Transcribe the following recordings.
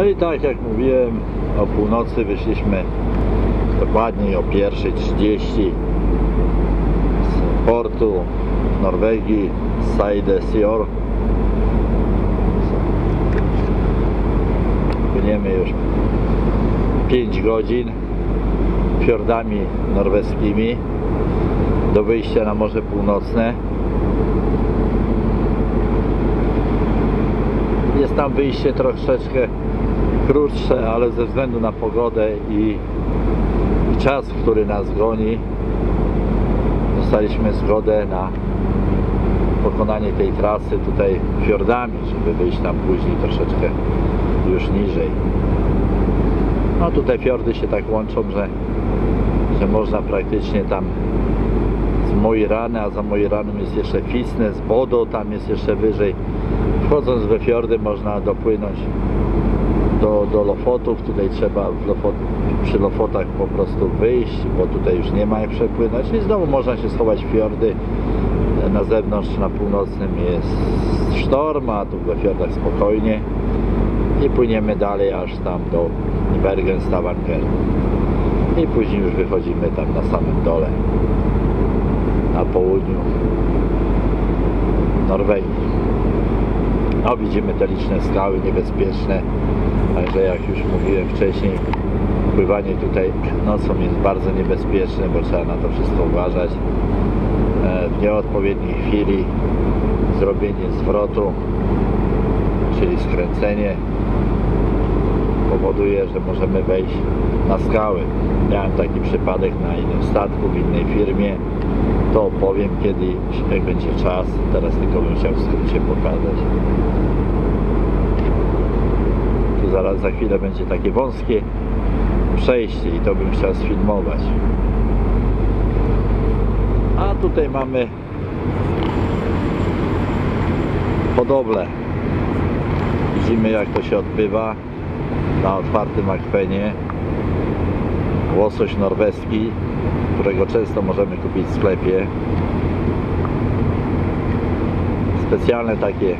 No i tak jak mówiłem, o północy wyszliśmy dokładnie o 1:30 z portu w Norwegii, Saide Sjord. Płyniemy już 5 godzin fiordami norweskimi do wyjścia na Morze Północne. Jest tam wyjście troszeczkę krótsze, ale ze względu na pogodę i czas, który nas goni, dostaliśmy zgodę na pokonanie tej trasy tutaj fiordami, żeby wyjść tam później troszeczkę już niżej. No tutaj fiordy się tak łączą, że można praktycznie tam z Moirany, a za Moiranem jest jeszcze Fisnes, Bodø, tam jest jeszcze wyżej. Wchodząc we fiordy można dopłynąć do Lofotów. Tutaj trzeba przy Lofotach po prostu wyjść, bo tutaj już nie ma jak przepłynąć. I znowu można się schować w fiordy. Na zewnątrz, na północnym jest sztorm, a tu we fiordach spokojnie. I płyniemy dalej aż tam do Bergen-Stavanger. I później już wychodzimy tam na samym dole, na południu Norwegii. No, widzimy te liczne skały niebezpieczne, także jak już mówiłem wcześniej, pływanie tutaj nocą jest bardzo niebezpieczne, bo trzeba na to wszystko uważać. W nieodpowiedniej chwili zrobienie zwrotu, czyli skręcenie, powoduje, że możemy wejść na skały. Miałem taki przypadek na innym statku, w innej firmie. To opowiem kiedyś, jak będzie czas. Teraz tylko bym chciał w skrócie pokazać. Tu zaraz za chwilę będzie takie wąskie przejście i to bym chciał sfilmować. A tutaj mamy hodowlę. Widzimy, jak to się odbywa na otwartym akwenie. Łosoś norweski, którego często możemy kupić w sklepie. Specjalne takie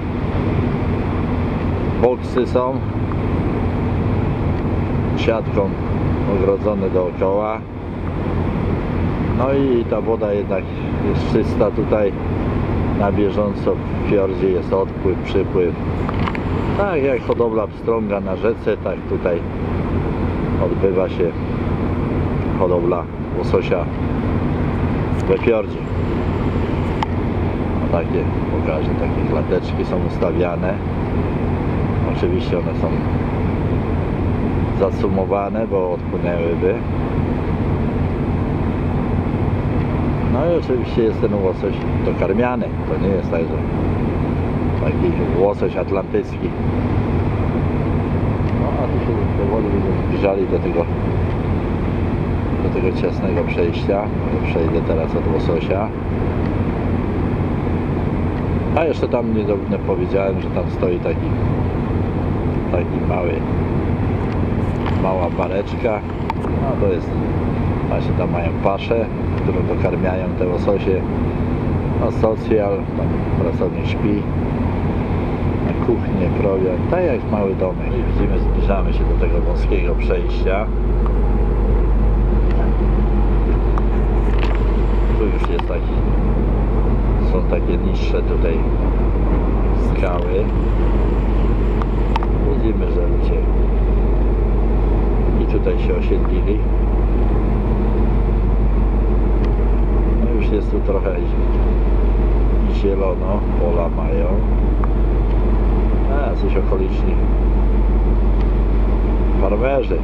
boksy są, siatką ogrodzone dookoła. No i ta woda jednak jest czysta tutaj. Na bieżąco w fiordzie jest odpływ, przypływ. Tak jak hodowla pstrąga na rzece, tak tutaj odbywa się hodowla łososia we fiordzie. No, takie pokażę, takie klateczki są ustawiane. Oczywiście one są zasumowane, bo odpłynęłyby. No i oczywiście jest ten łosoś dokarmiany. To nie jest tak, że taki łosoś atlantycki. No a tu się powoli zbliżali do tego ciasnego przejścia. Przejdę teraz od łososia. A jeszcze tam niedawno powiedziałem, że tam stoi taki mała bareczka. No to jest, właśnie tam mają paszę, którą dokarmiają te łososie. No socjal, tam pracownik śpi. Na kuchnię, prowiant, tak jak mały domek. I widzimy, zbliżamy się do tego wąskiego przejścia. Tu już jest są takie niższe tutaj skały. Widzimy, że ludzie i tutaj się osiedlili. No już jest tu trochę zielono, pola mają. A coś okoliczni farmerzy.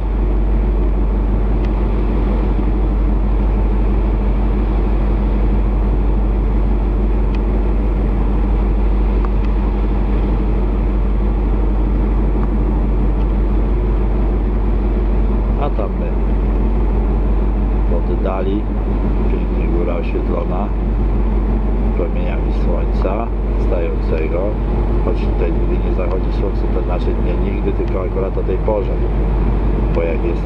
Dali, pięknie góra oświetlona promieniami słońca wstającego, choć tutaj nigdy nie zachodzi słońce, to znaczy nie nigdy, tylko akurat o tej porze, bo jak jest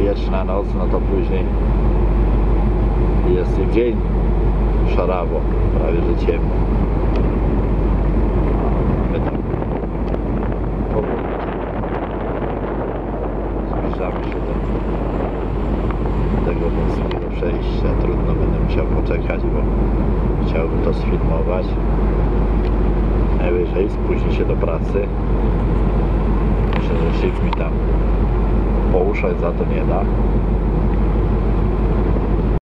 wieczna noc, no to później jest i dzień szarawo, prawie że ciemno. tego wąskiego przejścia. Trudno, będę musiał poczekać, bo chciałbym to sfilmować. Najwyżej spóźni się do pracy. Myślę, że szyf mi tam pouszać za to nie da.